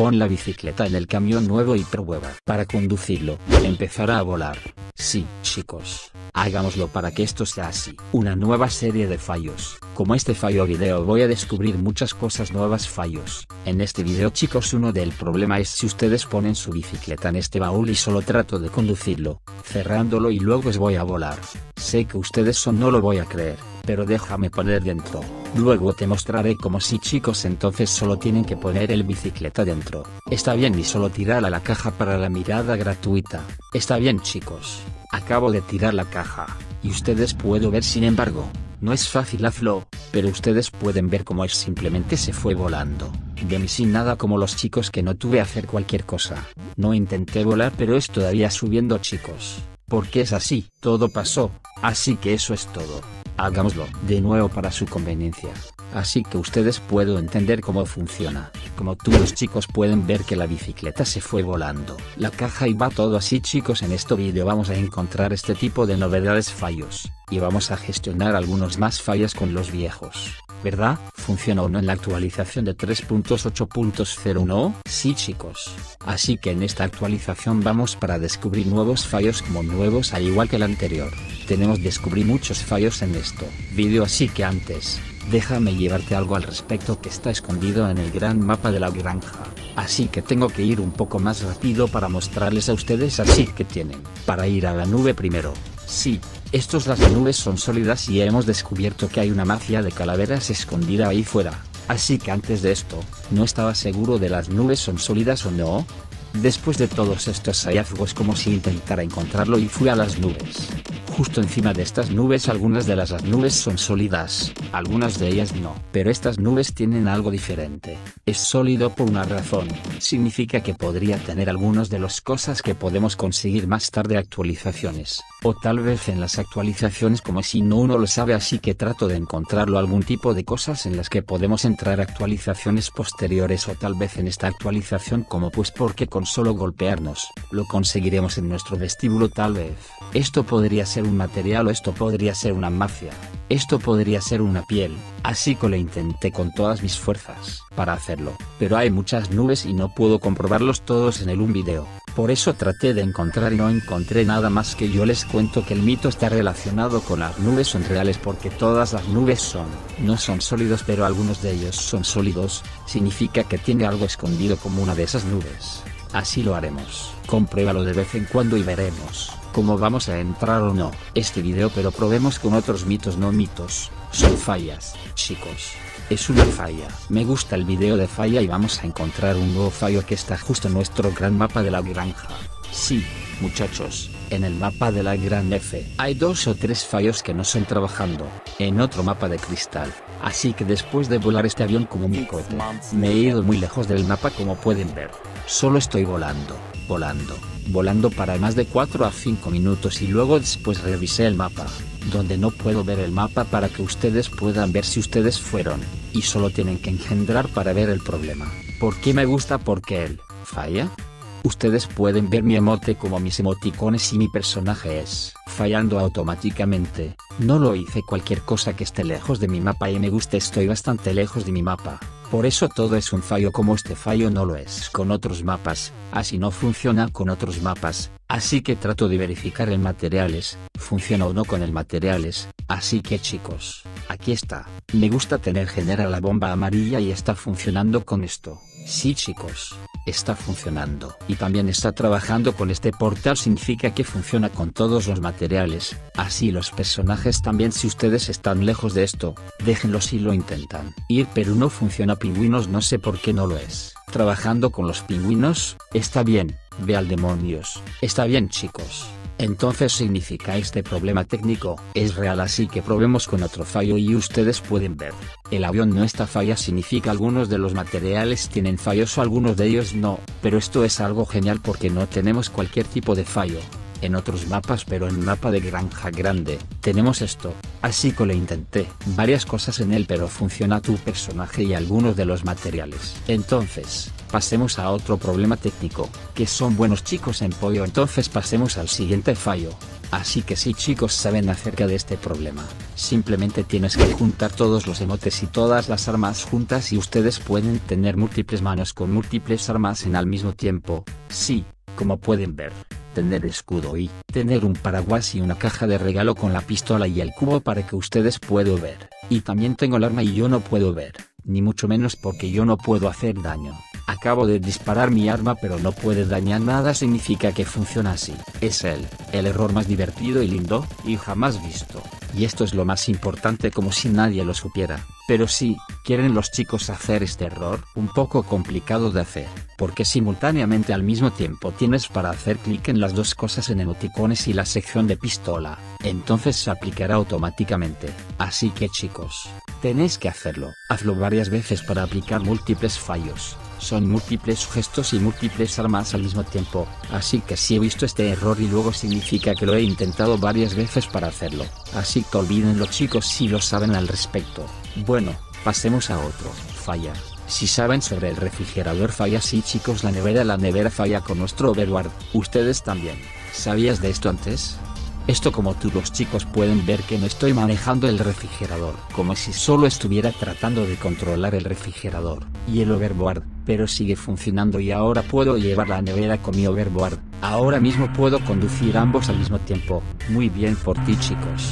Pon la bicicleta en el camión nuevo y prueba. Para conducirlo, empezará a volar. Sí, chicos, hagámoslo para que esto sea así. Una nueva serie de fallos. Como este fallo video voy a descubrir muchas cosas nuevas fallos. En este video chicos uno del problema es si ustedes ponen su bicicleta en este baúl y solo trato de conducirlo, cerrándolo y luego os voy a volar. Sé que ustedes son no lo voy a creer, pero déjame poner dentro. Luego te mostraré cómo sí chicos entonces solo tienen que poner el bicicleta dentro. Está bien y solo tirar a la caja para la mirada gratuita. Está bien chicos, acabo de tirar la caja, y ustedes puedo ver sin embargo. No es fácil hazlo, pero ustedes pueden ver cómo es simplemente se fue volando. De mí sin nada como los chicos que no tuve hacer cualquier cosa. No intenté volar pero es todavía subiendo chicos. Porque es así, todo pasó, así que eso es todo. Hagámoslo de nuevo para su conveniencia. Así que ustedes puedo entender cómo funciona. Como tú los chicos pueden ver que la bicicleta se fue volando. La caja y va todo así chicos en este vídeo vamos a encontrar este tipo de novedades fallos. Y vamos a gestionar algunos más fallas con los viejos. ¿Verdad? ¿Funciona o no en la actualización de 3.8.01? Sí chicos. Así que en esta actualización vamos para descubrir nuevos fallos como nuevos al igual que el anterior. Tenemos descubrir muchos fallos en esto vídeo así que antes, déjame llevarte algo al respecto que está escondido en el gran mapa de la granja. Así que tengo que ir un poco más rápido para mostrarles a ustedes así que tienen. Para ir a la nube primero. Sí. Las nubes son sólidas y hemos descubierto que hay una mafia de calaveras escondida ahí fuera, así que antes de esto, no estaba seguro de las nubes son sólidas o no. Después de todos estos hallazgos como si intentara encontrarlo y fui a las nubes. Justo encima de estas nubes algunas de las nubes son sólidas, algunas de ellas no. Pero estas nubes tienen algo diferente. Es sólido por una razón, significa que podría tener algunos de las cosas que podemos conseguir más tarde actualizaciones. O tal vez en las actualizaciones como si no uno lo sabe así que trato de encontrarlo algún tipo de cosas en las que podemos entrar actualizaciones posteriores o tal vez en esta actualización como pues porque con solo golpearnos, lo conseguiremos en nuestro vestíbulo tal vez. Esto podría ser un material o esto podría ser una mafia. Esto podría ser una piel, así que lo intenté con todas mis fuerzas para hacerlo, pero hay muchas nubes y no puedo comprobarlos todos en un video. Por eso traté de encontrar y no encontré nada más que yo les cuento que el mito está relacionado con las nubes son reales porque todas las nubes son, no son sólidos pero algunos de ellos son sólidos, significa que tiene algo escondido como una de esas nubes. Así lo haremos, compruébalo de vez en cuando y veremos cómo vamos a entrar o no. Este video pero probemos con otros mitos no mitos, son fallas, chicos. Es una falla. Me gusta el video de falla y vamos a encontrar un nuevo fallo que está justo en nuestro gran mapa de la granja. Sí, muchachos, en el mapa de la gran F hay 2 o 3 fallos que no son trabajando, en otro mapa de cristal. Así que después de volar este avión como mi cohete, me he ido muy lejos del mapa como pueden ver. Solo estoy volando para más de 4 a 5 minutos y luego después revisé el mapa. Donde no puedo ver el mapa para que ustedes puedan ver si ustedes fueron, y solo tienen que engendrar para ver el problema. ¿Por qué me gusta? Porque él falla. Ustedes pueden ver mi emote como mis emoticones y mi personaje es fallando automáticamente. No lo hice cualquier cosa que esté lejos de mi mapa y me gusta estoy bastante lejos de mi mapa. Por eso todo es un fallo como este fallo no lo es con otros mapas, así no funciona con otros mapas, así que trato de verificar en materiales, funciona o no con el materiales, así que chicos, aquí está, me gusta tener genera la bomba amarilla y está funcionando con esto, sí chicos, está funcionando, y también está trabajando con este portal significa que funciona con todos los materiales, así los personajes también si ustedes están lejos de esto, déjenlo si lo intentan, ir pero no funciona pingüinos no sé por qué no lo es, trabajando con los pingüinos, está bien, ve al demonios, está bien chicos. Entonces significa este problema técnico, es real así que probemos con otro fallo y ustedes pueden ver. El avión no está falla significa algunos de los materiales tienen fallos o algunos de ellos no, pero esto es algo genial porque no tenemos cualquier tipo de fallo. En otros mapas pero en mapa de granja grande, tenemos esto, así que lo intenté. Varias cosas en él pero funciona tu personaje y algunos de los materiales. Entonces, pasemos a otro problema técnico, que son buenos chicos en pollo entonces pasemos al siguiente fallo. Así que si chicos saben acerca de este problema, simplemente tienes que juntar todos los emotes y todas las armas juntas y ustedes pueden tener múltiples manos con múltiples armas en al mismo tiempo. Sí, como pueden ver, tener escudo y tener un paraguas y una caja de regalo con la pistola y el cubo para que ustedes puedan ver. Y también tengo el arma y yo no puedo ver, ni mucho menos porque yo no puedo hacer daño. Acabo de disparar mi arma pero no puede dañar nada, significa que funciona así. Es el error más divertido y lindo, y jamás visto. Y esto es lo más importante, como si nadie lo supiera. Pero si quieren los chicos hacer este error, un poco complicado de hacer, porque simultáneamente al mismo tiempo tienes para hacer clic en las dos cosas en emoticones y la sección de pistola, entonces se aplicará automáticamente. Así que chicos, tenéis que hacerlo. Hazlo varias veces para aplicar múltiples fallos. Son múltiples gestos y múltiples armas al mismo tiempo, así que si he visto este error y luego significa que lo he intentado varias veces para hacerlo, así que olvídenlo chicos si lo saben al respecto. Bueno, pasemos a otro. Falla. Si saben sobre el refrigerador falla, sí chicos, la nevera falla con nuestro overward. Ustedes también. ¿Sabías de esto antes? Esto, como tú los chicos pueden ver que no estoy manejando el refrigerador, como si solo estuviera tratando de controlar el refrigerador y el overboard, pero sigue funcionando y ahora puedo llevar la nevera con mi overboard. Ahora mismo puedo conducir ambos al mismo tiempo. Muy bien por ti chicos.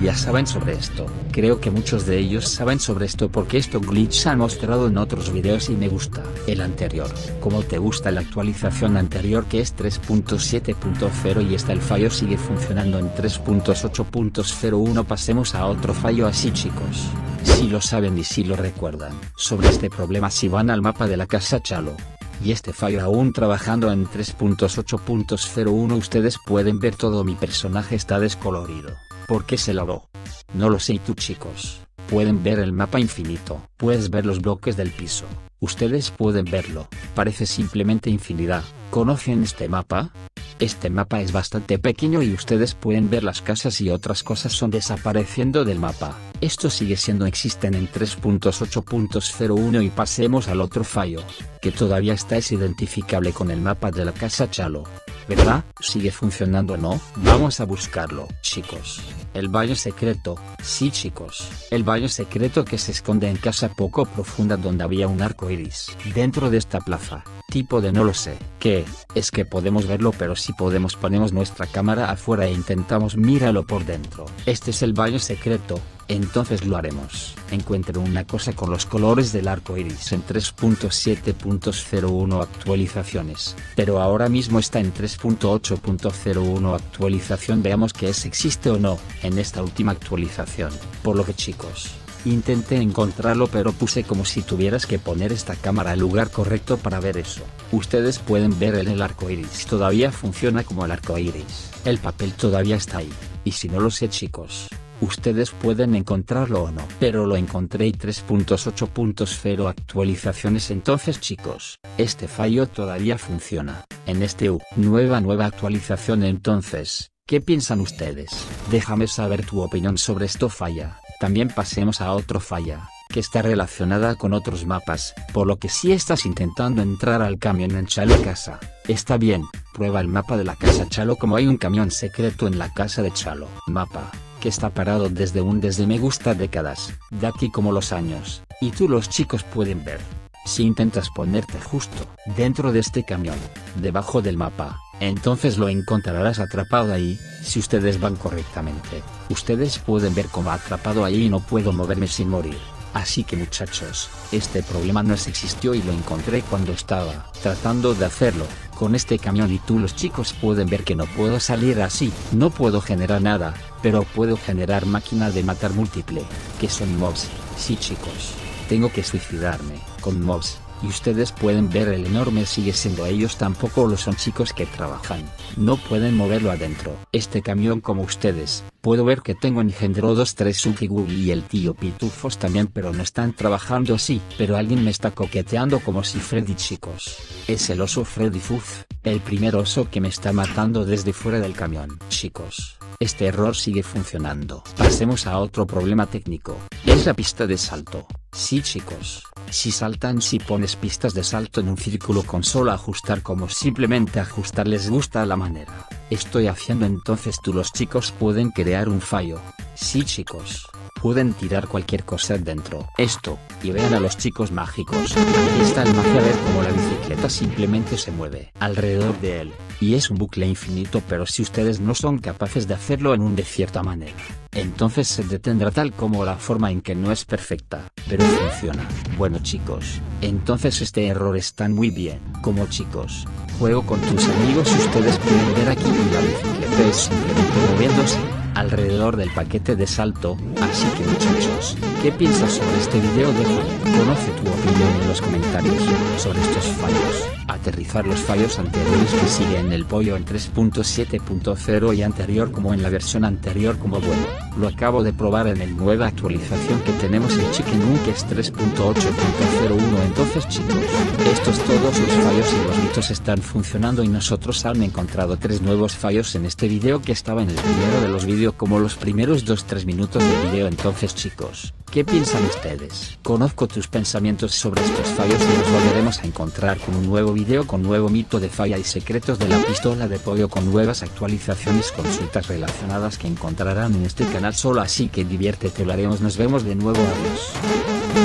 Ya saben sobre esto, creo que muchos de ellos saben sobre esto porque esto glitch ha mostrado en otros videos y me gusta el anterior. Como te gusta la actualización anterior que es 3.7.0 y hasta el fallo sigue funcionando en 3.8.01, pasemos a otro fallo así chicos. Si lo saben y si lo recuerdan, sobre este problema si van al mapa de la casa Chalo. Y este fallo aún trabajando en 3.8.01 ustedes pueden ver todo mi personaje está descolorido. ¿Por qué se lavó? No lo sé. Y tú chicos, pueden ver el mapa infinito. Puedes ver los bloques del piso. Ustedes pueden verlo. Parece simplemente infinidad. ¿Conocen este mapa? Este mapa es bastante pequeño y ustedes pueden ver las casas y otras cosas son desapareciendo del mapa. Esto sigue siendo existen en 3.8.01 y pasemos al otro fallo, que todavía está es identificable con el mapa de la casa Chalo. ¿Verdad? ¿Sigue funcionando o no? Vamos a buscarlo, chicos. El baño secreto. Sí, chicos. El baño secreto que se esconde en casa poco profunda donde había un arco iris. Dentro de esta plaza. Tipo de no lo sé. ¿Qué? Es que podemos verlo, pero si podemos ponemos nuestra cámara afuera e intentamos míralo por dentro. Este es el baño secreto. Entonces lo haremos. Encuentro una cosa con los colores del arco iris en 3.7.01 actualizaciones, pero ahora mismo está en 3.8.01 actualización. Veamos que es existe o no en esta última actualización. Por lo que chicos, intenté encontrarlo pero puse como si tuvieras que poner esta cámara al lugar correcto para ver eso. Ustedes pueden ver el arco iris todavía funciona como el arco iris. El papel todavía está ahí. Y si no lo sé chicos, ustedes pueden encontrarlo o no, pero lo encontré y 3.8.0 actualizaciones. Entonces chicos, este fallo todavía funciona, en este nueva actualización. Entonces, ¿qué piensan ustedes? Déjame saber tu opinión sobre esto falla. También pasemos a otro falla, que está relacionada con otros mapas, por lo que si estás intentando entrar al camión en Chalo Casa, está bien, prueba el mapa de la casa Chalo como hay un camión secreto en la casa de Chalo. Mapa que está parado desde me gusta décadas, de aquí como los años, y tú los chicos pueden ver. Si intentas ponerte justo dentro de este camión, debajo del mapa, entonces lo encontrarás atrapado ahí. Si ustedes van correctamente, ustedes pueden ver como atrapado ahí y no puedo moverme sin morir. Así que muchachos, este problema no existió y lo encontré cuando estaba tratando de hacerlo con este camión y tú los chicos pueden ver que no puedo salir así. No puedo generar nada, pero puedo generar máquina de matar múltiple, que son mobs. Sí chicos, tengo que suicidarme con mobs. Y ustedes pueden ver el enorme sigue siendo ellos tampoco lo son chicos que trabajan. No pueden moverlo adentro. Este camión como ustedes, puedo ver que tengo engendro 2-3 Sukigugi y el tío Pitufos también pero no están trabajando así. Pero alguien me está coqueteando como si Freddy chicos. Es el oso Freddy Fuzz, el primer oso que me está matando desde fuera del camión. Chicos, este error sigue funcionando. Pasemos a otro problema técnico. Es la pista de salto. Sí chicos, si saltan si pones pistas de salto en un círculo con solo ajustar como simplemente ajustar les gusta la manera. estoy haciendo. Entonces tú, los chicos pueden crear un fallo. Sí, chicos, pueden tirar cualquier cosa dentro. Esto, y vean a los chicos mágicos. Está el magia, a ver cómo la bicicleta simplemente se mueve alrededor de él, y es un bucle infinito. Pero si ustedes no son capaces de hacerlo en un de cierta manera, entonces se detendrá, tal como la forma en que no es perfecta, pero funciona. Bueno chicos, entonces este error está muy bien. Como chicos, juego con tus amigos, ustedes pueden ver aquí que la bicicleta es simplemente moviéndose alrededor del paquete de salto. Así que muchachos, ¿qué piensas sobre este video de hoy? Conoce tu opinión en los comentarios sobre estos fallos. Aterrizar los fallos anteriores que siguen el pollo en 3.7.0 y anterior, como en la versión anterior, como bueno, lo acabo de probar en el nueva actualización que tenemos en Chicken Gun, que es 3.8.01. Entonces chicos, estos todos los fallos y los mitos están funcionando, y nosotros han encontrado 3 nuevos fallos en este video que estaba en el primero de los vídeos, como los primeros 2-3 minutos del video. Entonces chicos, ¿qué piensan ustedes? Conozco tus pensamientos sobre estos fallos y nos volveremos a encontrar con un nuevo video, con nuevo mito de falla y secretos de la pistola de pollo, con nuevas actualizaciones, consultas relacionadas que encontrarán en este canal solo. Así que diviértete, lo haremos. Nos vemos de nuevo. Adiós.